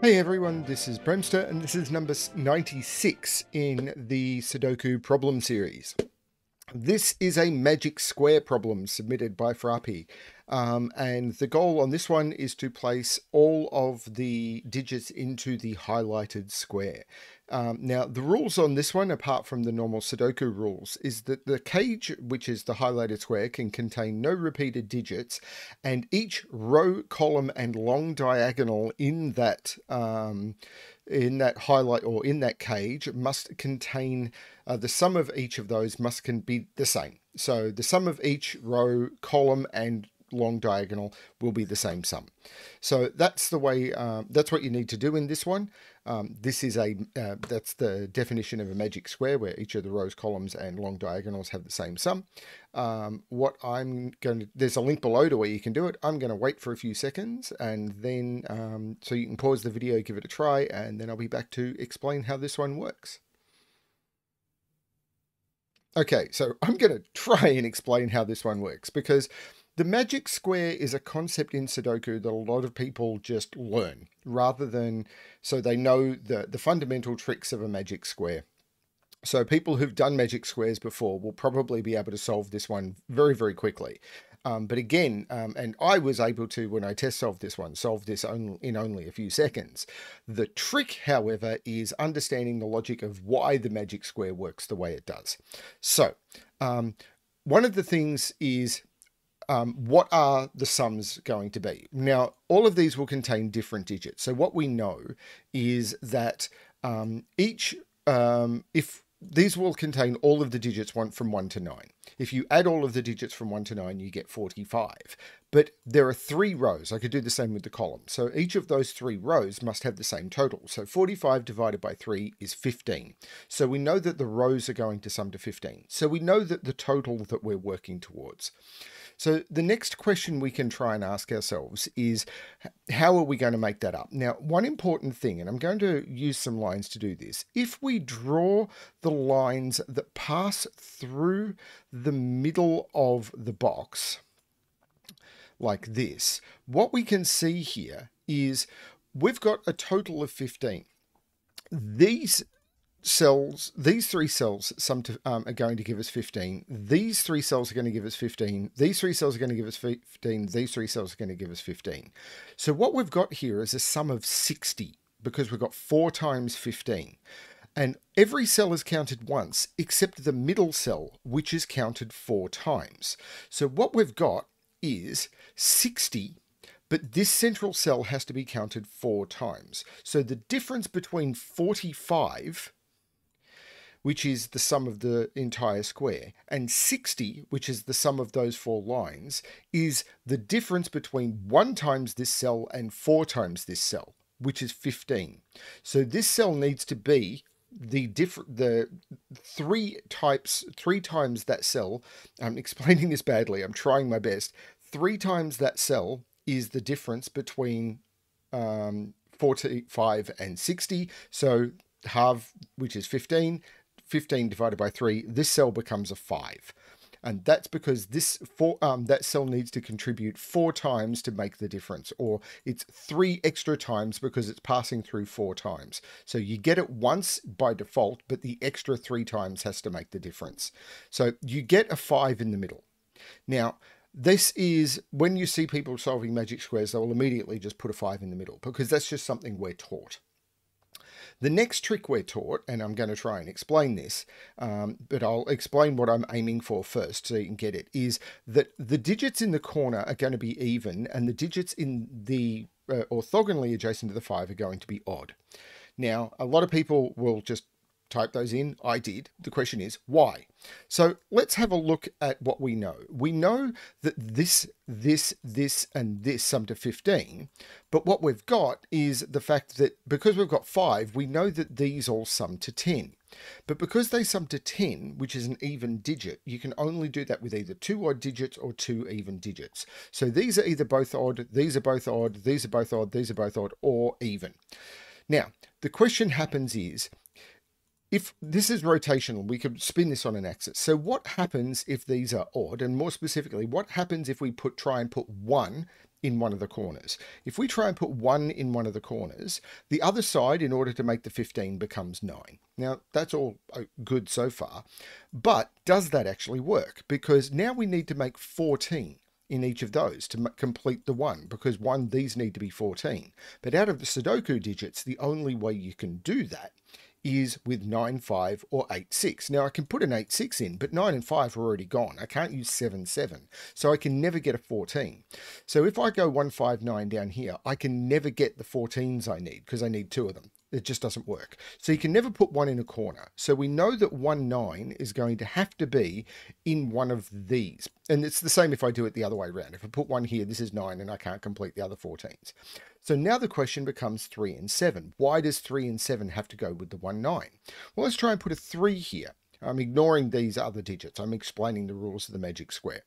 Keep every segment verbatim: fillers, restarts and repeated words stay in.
Hey everyone, this is Bremster, and this is number ninety-six in the Sudoku problem series. This is a Magic Square problem submitted by Frappy, um, and the goal on this one is to place all of the digits into the highlighted square. Um, now, the rules on this one, apart from the normal Sudoku rules, is that the cage, which is the highlighted square, can contain no repeated digits, and each row, column, and long diagonal in that um, in that highlight or in that cage must contain uh, the sum of each of those must can be the same. So the sum of each row, column, and long diagonal will be the same sum. So that's the way, uh, that's what you need to do in this one. Um, this is a, uh, that's the definition of a magic square, where each of the rows, columns, and long diagonals have the same sum. Um, what I'm going to, there's a link below to where you can do it. I'm going to wait for a few seconds, and then, um, so you can pause the video, give it a try, and then I'll be back to explain how this one works. Okay, so I'm going to try and explain how this one works, because the magic square is a concept in Sudoku that a lot of people just learn rather than, so they know the, the fundamental tricks of a magic square. So people who've done magic squares before will probably be able to solve this one very, very quickly. Um, but again, um, and I was able to, when I test solved this one, solve this only, in only a few seconds. The trick, however, is understanding the logic of why the magic square works the way it does. So um, one of the things is, Um, what are the sums going to be? Now, all of these will contain different digits. So what we know is that um, each, um, if these will contain all of the digits one, from one to nine. If you add all of the digits from one to nine, you get forty-five. But there are three rows. I could do the same with the column. So each of those three rows must have the same total. So forty-five divided by three is fifteen. So we know that the rows are going to sum to fifteen. So we know that the total that we're working towards. So the next question we can try and ask ourselves is, how are we going to make that up? Now, one important thing, and I'm going to use some lines to do this. If we draw the lines that pass through the middle of the box, like this, what we can see here is we've got a total of fifteen. These cells, these three cells some to, um, are going to give us fifteen. These three cells are going to give us fifteen. These three cells are going to give us fifteen. These three cells are going to give us fifteen. So what we've got here is a sum of sixty, because we've got four times fifteen. And every cell is counted once, except the middle cell, which is counted four times. So what we've got is sixty, but this central cell has to be counted four times. So the difference between forty-five, which is the sum of the entire square, and sixty, which is the sum of those four lines, is the difference between one times this cell and four times this cell, which is fifteen. So this cell needs to be the different, the three types, three times that cell. I'm explaining this badly. I'm trying my best. Three times that cell is the difference between um, forty-five and sixty. So half, which is fifteen, fifteen divided by three, this cell becomes a five. And that's because this four, um, that cell needs to contribute four times to make the difference, or it's three extra times because it's passing through four times. So you get it once by default, but the extra three times has to make the difference. So you get a five in the middle. Now, this is, when you see people solving magic squares, they will immediately just put a five in the middle, because that's just something we're taught. The next trick we're taught, and I'm going to try and explain this, um, but I'll explain what I'm aiming for first so you can get it, is that the digits in the corner are going to be even, and the digits in the uh, orthogonally adjacent to the five are going to be odd. Now, a lot of people will just type those in. I did. The question is, why? So let's have a look at what we know. We know that this, this, this, and this sum to fifteen, but what we've got is the fact that because we've got five, we know that these all sum to ten. But because they sum to ten, which is an even digit, you can only do that with either two odd digits or two even digits. So these are either both odd, these are both odd, these are both odd, these are both odd, or even. Now, the question happens is, if this is rotational, we could spin this on an axis. So what happens if these are odd? And more specifically, what happens if we put try and put one in one of the corners. If we try and put one in one of the corners, the other side, in order to make the fifteen, becomes nine. Now, that's all good so far, but does that actually work? Because now we need to make fourteen in each of those to complete the one, because one, these need to be fourteen. But out of the Sudoku digits, the only way you can do that is with nine five or eight six. Now I can put an eight six in, but nine and five are already gone. I can't use seven seven, so I can never get a fourteen. So if I go one five nine down here, I can never get the fourteens I need, because I need two of them. It just doesn't work. So you can never put one in a corner. So we know that one nine is going to have to be in one of these. And it's the same if I do it the other way around. If I put one here, this is nine, and I can't complete the other fourteens. So now the question becomes three and seven. Why does three and seven have to go with the one nine? Well, let's try and put a three here. I'm ignoring these other digits. I'm explaining the rules of the magic square.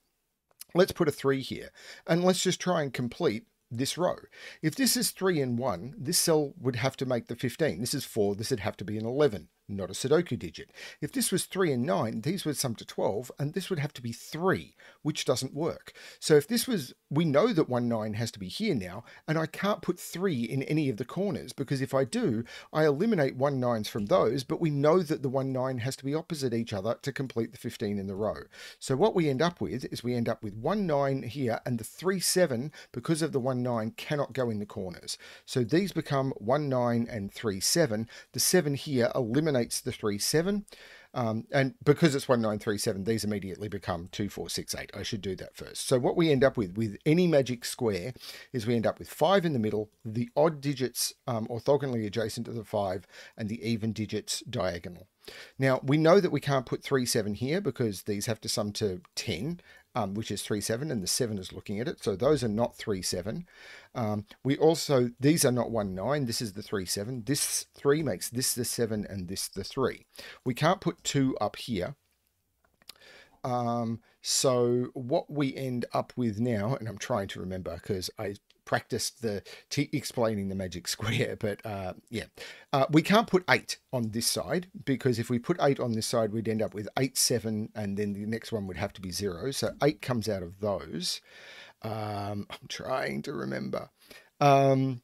Let's put a three here, and let's just try and complete this row. If this is three and one, this cell would have to make the fifteen. This is four, this would have to be an eleven, not a Sudoku digit. If this was three and nine, these would sum to twelve, and this would have to be three, which doesn't work. So if this was, we know that one nine has to be here now, and I can't put three in any of the corners, because if I do, I eliminate one nines from those, but we know that the one nine has to be opposite each other to complete the fifteen in the row. So what we end up with is we end up with one nine here, and the three seven, because of the one nine, cannot go in the corners. So these become one nine and three seven. The seven here eliminates the three seven, um, and because it's one nine three seven, these immediately become two four six eight. I should do that first. So what we end up with with any magic square is we end up with five in the middle, the odd digits um, orthogonally adjacent to the five, and the even digits diagonal. Now we know that we can't put three seven here because these have to sum to ten, um, which is three seven, and the seven is looking at it, so those are not three seven. Um, we also, these are not one nine, this is the three seven. This three makes this the seven and this the three. We can't put two up here. Um, so what we end up with now, and I'm trying to remember because I practiced the t explaining the magic square, but uh, yeah, uh, we can't put eight on this side, because if we put eight on this side, we'd end up with eight, seven, and then the next one would have to be zero. So eight comes out of those. Um, I'm trying to remember. Um,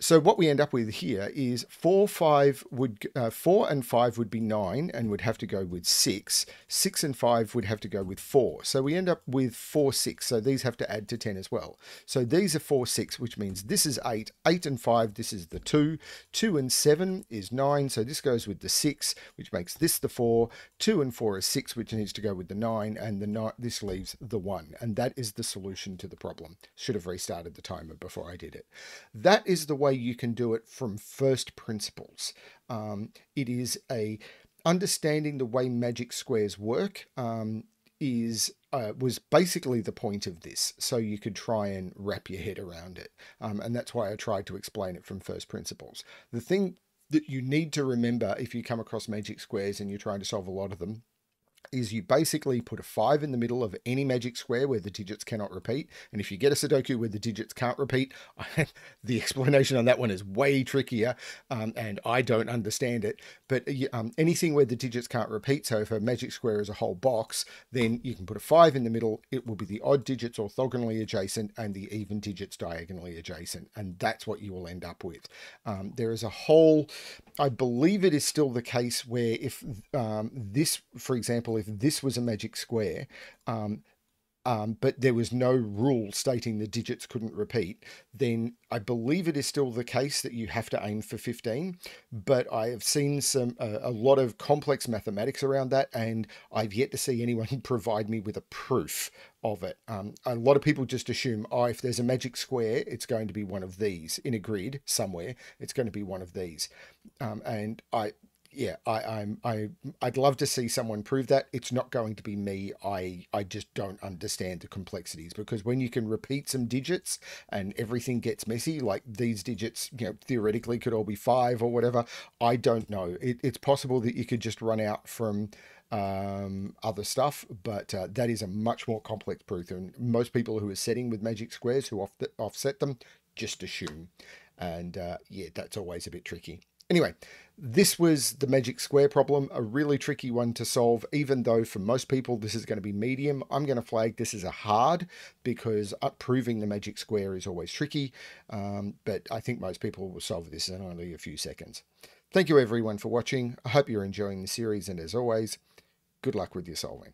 So what we end up with here is four, five would, uh, four and five would be nine and would have to go with six. Six and five would have to go with four. So we end up with four, six. So these have to add to ten as well. So these are four, six, which means this is eight, eight and five, this is the two, two and seven is nine. So this goes with the six, which makes this the four, two and four is six, which needs to go with the nine, and the nine, this leaves the one. And that is the solution to the problem. Should have restarted the timer before I did it. That is the way you can do it from first principles. Um, it is a understanding the way magic squares work um, is uh, was basically the point of this, so you could try and wrap your head around it, um, and that's why I tried to explain it from first principles. The thing that you need to remember if you come across magic squares and you're trying to solve a lot of them is you basically put a five in the middle of any magic square where the digits cannot repeat. And if you get a Sudoku where the digits can't repeat, the explanation on that one is way trickier, um, and I don't understand it. But um, anything where the digits can't repeat, so if a magic square is a whole box, then you can put a five in the middle. It will be the odd digits orthogonally adjacent and the even digits diagonally adjacent, and that's what you will end up with. Um, there is a whole, I believe it is still the case where if um, this, for example, if this was a magic square, um, um, but there was no rule stating the digits couldn't repeat, then I believe it is still the case that you have to aim for fifteen. But I have seen some uh, a lot of complex mathematics around that, and I've yet to see anyone provide me with a proof of it. Um, a lot of people just assume, oh, if there's a magic square, it's going to be one of these in a grid somewhere. It's going to be one of these, um, and I. Yeah, I, I'm, I, I'd love to see someone prove that. It's not going to be me. I, I just don't understand the complexities, because when you can repeat some digits and everything gets messy, like these digits, you know, theoretically could all be five or whatever. I don't know. It, it's possible that you could just run out from um, other stuff, but uh, that is a much more complex proof. And most people who are setting with magic squares who off offset them just assume. And uh, yeah, that's always a bit tricky. Anyway, this was the Magic Square problem, a really tricky one to solve, even though for most people this is going to be medium. I'm going to flag this as a hard because proving the Magic Square is always tricky, um, but I think most people will solve this in only a few seconds. Thank you everyone for watching. I hope you're enjoying the series, and as always, good luck with your solving.